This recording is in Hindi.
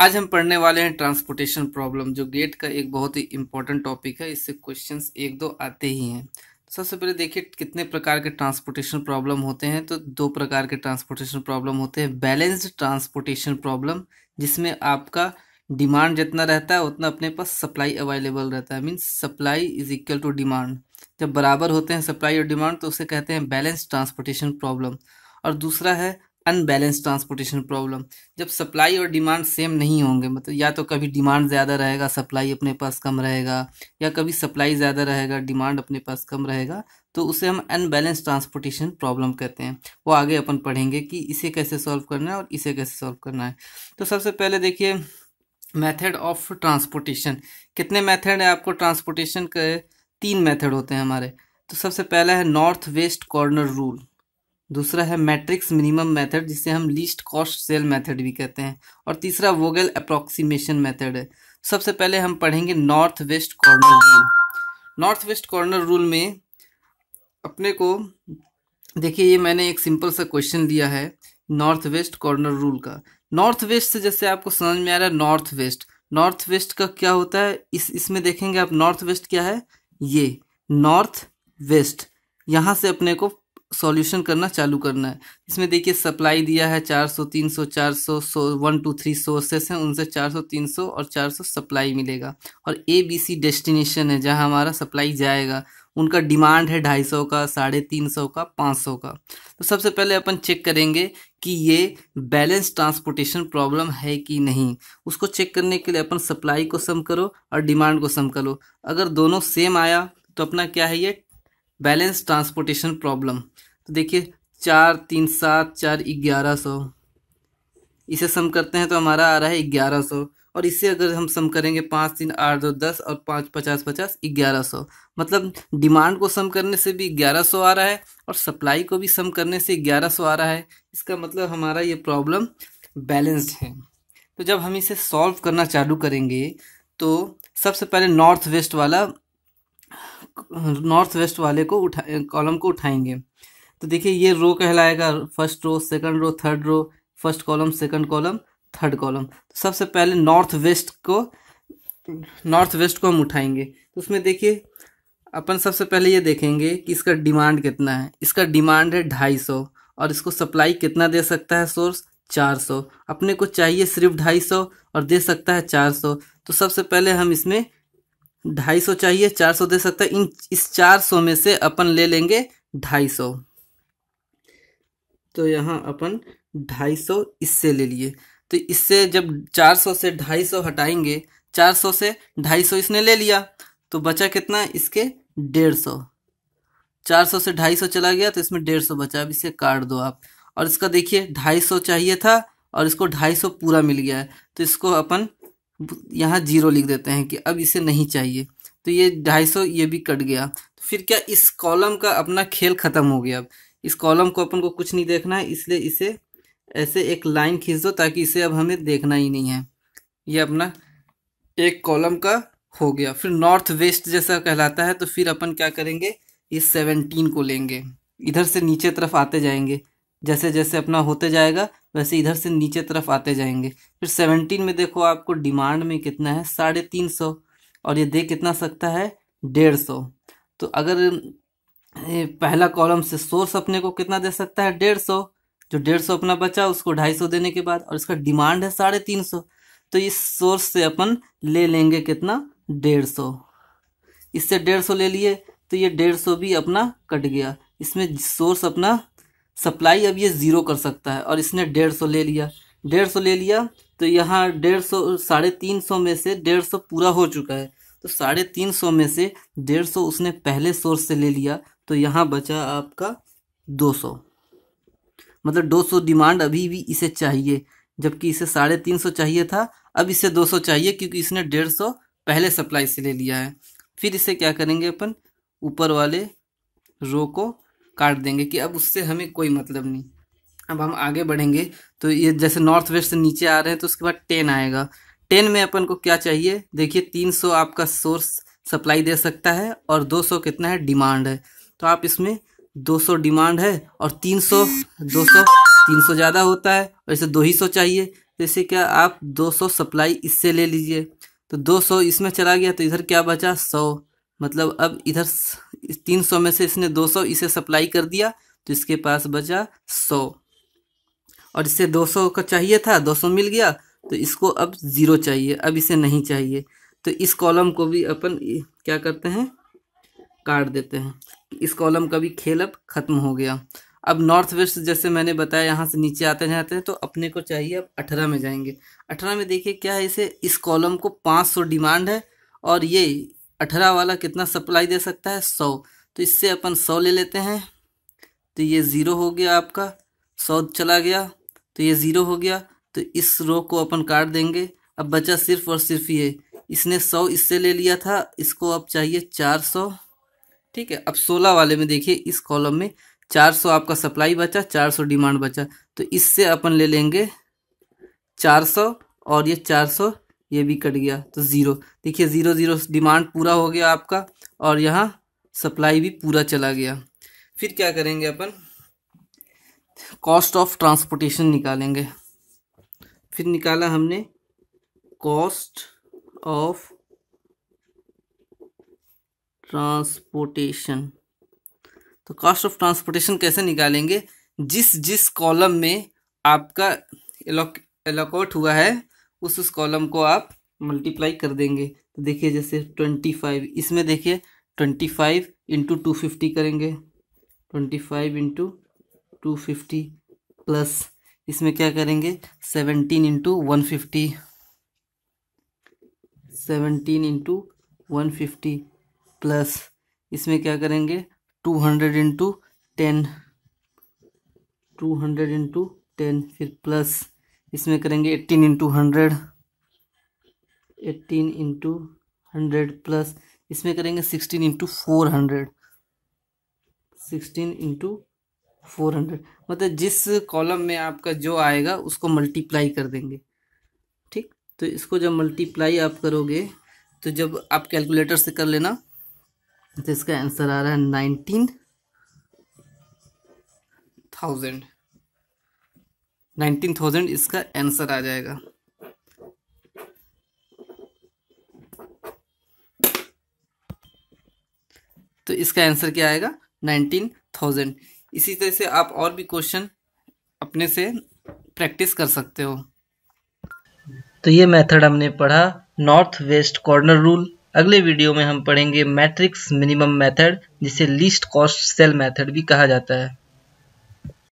आज हम पढ़ने वाले हैं ट्रांसपोर्टेशन प्रॉब्लम, जो गेट का एक बहुत ही इम्पोर्टेंट टॉपिक है। इससे क्वेश्चंस एक दो आते ही हैं। सबसे पहले देखिए कितने प्रकार के ट्रांसपोर्टेशन प्रॉब्लम होते हैं। तो दो प्रकार के ट्रांसपोर्टेशन प्रॉब्लम होते हैं। बैलेंस्ड ट्रांसपोर्टेशन प्रॉब्लम, जिसमें आपका डिमांड जितना रहता है उतना अपने पास सप्लाई अवेलेबल रहता है, means supply is equal to demand. जब बराबर होते हैं सप्लाई और डिमांड तो उसे कहते हैं बैलेंस ट्रांसपोर्टेशन प्रॉब्लम। और दूसरा है अनबैलेंस ट्रांसपोर्टेशन प्रॉब्लम, जब सप्लाई और डिमांड सेम नहीं होंगे, मतलब या तो कभी डिमांड ज़्यादा रहेगा सप्लाई अपने पास कम रहेगा, या कभी सप्लाई ज़्यादा रहेगा डिमांड अपने पास कम रहेगा, तो उसे हम अनबैलेंस ट्रांसपोर्टेशन प्रॉब्लम कहते हैं। वो आगे अपन पढ़ेंगे कि इसे कैसे सॉल्व करना है और इसे कैसे सॉल्व करना है। तो सबसे पहले देखिए मेथड ऑफ ट्रांसपोर्टेशन, कितने मेथड है आपको ट्रांसपोर्टेशन के? 3 मेथड होते हैं हमारे। तो सबसे पहला है नॉर्थ वेस्ट कॉर्नर रूल, दूसरा है मैट्रिक्स मिनिमम मेथड, जिसे हम लीस्ट कॉस्ट सेल मेथड भी कहते हैं, और तीसरा वोगेल अप्रॉक्सीमेशन मेथड है। सबसे पहले हम पढ़ेंगे north west corner rule. North west corner rule में अपने को देखिए, ये मैंने एक सिंपल सा क्वेश्चन लिया है नॉर्थ वेस्ट कॉर्नर रूल का। नॉर्थ वेस्ट से जैसे आपको समझ में आ रहा है नॉर्थ वेस्ट, नॉर्थ वेस्ट का क्या होता है इसमें देखेंगे आप नॉर्थ वेस्ट क्या है। ये नॉर्थ वेस्ट, यहाँ से अपने को सॉल्यूशन करना चालू करना है। इसमें देखिए सप्लाई दिया है 400 300 400 1 2 3 सोर्सेस हैं, उनसे 400 300 और 400 सप्लाई मिलेगा, और ABC डेस्टिनेशन है जहाँ हमारा सप्लाई जाएगा, उनका डिमांड है 250 का 350 का 500 का। तो सबसे पहले अपन चेक करेंगे कि ये बैलेंस ट्रांसपोर्टेशन प्रॉब्लम है कि नहीं। उसको चेक करने के लिए अपन सप्लाई को सम करो और डिमांड को सम करो, अगर दोनों सेम आया तो अपना क्या है ये बैलेंस ट्रांसपोर्टेशन प्रॉब्लम। तो देखिए 4 3 7 4 1100, इसे सम करते हैं तो हमारा आ रहा है 1100, और इससे अगर हम सम करेंगे 5 3 8 2 10 और 5 50 50 1100, मतलब डिमांड को सम करने से भी 1100 आ रहा है और सप्लाई को भी सम करने से 1100 आ रहा है। इसका मतलब हमारा ये प्रॉब्लम बैलेंस्ड है। तो जब हम इसे सॉल्व करना चालू करेंगे तो सबसे पहले नॉर्थ वेस्ट वाले को कॉलम को उठाएंगे। तो देखिए ये रो कहलाएगा, first row second row first column second column third column. तो सबसे पहले नॉर्थ वेस्ट को हम उठाएंगे। तो उसमें देखिए अपन सबसे पहले ये देखेंगे कि इसका डिमांड कितना है। इसका डिमांड है 250 और इसको सप्लाई कितना दे सकता है सोर्स 400, अपने को चाहिए सिर्फ 250 और दे सकता है 400। तो सबसे पहले हम इसमें 250 चाहिए 400 दे सकता है, इस 400 में से अपन ले लेंगे 250। तो यहाँ अपन 250 इससे ले लिए, तो इससे जब 400 से 250 हटाएंगे, 400 से 250 इसने ले लिया तो बचा कितना इसके 150। 400 से 250 चला गया तो इसमें 150 बचा। अब इसे काट दो आप, और इसका देखिए 250 चाहिए था और इसको 250 पूरा मिल गया है, तो इसको अपन यहाँ 0 लिख देते हैं कि अब इसे नहीं चाहिए। तो ये 250 ये भी कट गया। तो फिर क्या इस कॉलम का अपना खेल ख़त्म हो गया। अब इस कॉलम को अपन को कुछ नहीं देखना है, इसलिए इसे ऐसे एक लाइन खींच दो ताकि इसे अब हमें देखना ही नहीं है। ये अपना एक कॉलम का हो गया। फिर नॉर्थ वेस्ट जैसा कहलाता है, तो फिर अपन क्या करेंगे इस 17 को लेंगे, इधर से नीचे तरफ आते जाएंगे। जैसे जैसे अपना होते जाएगा वैसे इधर से नीचे तरफ आते जाएंगे। फिर 17 में देखो आपको डिमांड में कितना है 350 और ये दे कितना सकता है 150। तो अगर पहला कॉलम से सोर्स अपने को कितना दे सकता है 150, जो 150 अपना बचा उसको 250 देने के बाद, और इसका डिमांड है 350, तो इस सोर्स से अपन ले लेंगे कितना 150। इससे 150 ले लिए तो ये 150 भी अपना कट गया। इसमें सोर्स अपना सप्लाई अब ये 0 कर सकता है, और इसने 150 ले लिया। 150 ले लिया तो यहाँ 150 350 में से 150 पूरा हो चुका है, तो 350 में से 150 उसने पहले सोर्स से ले लिया, तो यहाँ बचा आपका 200, मतलब 200 डिमांड अभी भी इसे चाहिए, जबकि इसे 350 चाहिए था। अब इसे 200 चाहिए क्योंकि इसने 150 पहले सप्लाई से ले लिया है। फिर इसे क्या करेंगे अपन ऊपर वाले रो को काट देंगे कि अब उससे हमें कोई मतलब नहीं। अब हम आगे बढ़ेंगे तो ये जैसे नॉर्थ वेस्ट से नीचे आ रहे हैं तो उसके बाद 10 आएगा। 10 में अपन को क्या चाहिए देखिए 300 आपका सोर्स सप्लाई दे सकता है और 200 कितना है डिमांड है, तो आप इसमें 200 डिमांड है और 300 ज़्यादा होता है और इसे 250 चाहिए। जैसे क्या आप 200 सप्लाई इससे ले लीजिए, तो 200 इसमें चला गया तो इधर क्या बचा 100। मतलब अब इधर 300 में से इसने 200 इसे सप्लाई कर दिया तो इसके पास बचा 100, और इससे 200 का चाहिए था, 200 मिल गया तो इसको अब ज़ीरो चाहिए, अब इसे नहीं चाहिए। तो इस कॉलम को भी अपन क्या करते हैं, काट देते हैं। इस कॉलम का भी खेल अब ख़त्म हो गया। अब नॉर्थ वेस्ट जैसे मैंने बताया यहाँ से नीचे आते जाते हैं, तो अपने को चाहिए अब 18 में जाएंगे। 18 में देखिए क्या है, इसे इस कॉलम को 500 डिमांड है और ये 18 वाला कितना सप्लाई दे सकता है 100, तो इससे अपन 100 ले लेते हैं। तो ये ज़ीरो हो गया, आपका 100 चला गया तो ये ज़ीरो हो गया। तो इस रो को अपन काट देंगे। अब बचा सिर्फ और सिर्फ ये, इसने 100 इससे ले लिया था, इसको अब चाहिए 400। ठीक है, अब 16 वाले में देखिए इस कॉलम में 400 आपका सप्लाई बचा, 400 डिमांड बचा, तो इससे अपन ले लेंगे 400 और ये 400 ये भी कट गया तो ज़ीरो। देखिए ज़ीरो ज़ीरो डिमांड पूरा हो गया आपका और यहाँ सप्लाई भी पूरा चला गया। फिर क्या करेंगे अपन, कॉस्ट ऑफ ट्रांसपोर्टेशन निकालेंगे। फिर निकाला हमने कॉस्ट ऑफ ट्रांसपोर्टेशन। तो कॉस्ट ऑफ ट्रांसपोर्टेशन कैसे निकालेंगे, जिस जिस कॉलम में आपका एलोकेट हुआ है उस कॉलम को आप मल्टीप्लाई कर देंगे। तो देखिए जैसे 25, इसमें देखिए 25 इंटू 250 करेंगे, 25 इंटू 250 प्लस इसमें क्या करेंगे 17 इंटू 150, 17 इंटू 150 प्लस इसमें क्या करेंगे 200 इंटू 10, 200 इंटू 10 फिर प्लस इसमें करेंगे 18 इंटू 100, 18 इंटू 100 प्लस इसमें करेंगे 16 इंटू 400, 16 इंटू 400। मतलब जिस कॉलम में आपका जो आएगा उसको मल्टीप्लाई कर देंगे। ठीक, तो इसको जब मल्टीप्लाई आप करोगे तो जब आप कैलकुलेटर से कर लेना, तो इसका आंसर आ रहा है 19,000, 19,000 इसका आंसर आ जाएगा। तो इसका आंसर क्या आएगा 19,000। इसी तरह से आप और भी क्वेश्चन अपने से प्रैक्टिस कर सकते हो। तो ये मेथड हमने पढ़ा नॉर्थ वेस्ट कॉर्नर रूल। अगले वीडियो में हम पढ़ेंगे मैट्रिक्स मिनिमम मेथड, जिसे लीस्ट कॉस्ट सेल मेथड भी कहा जाता है।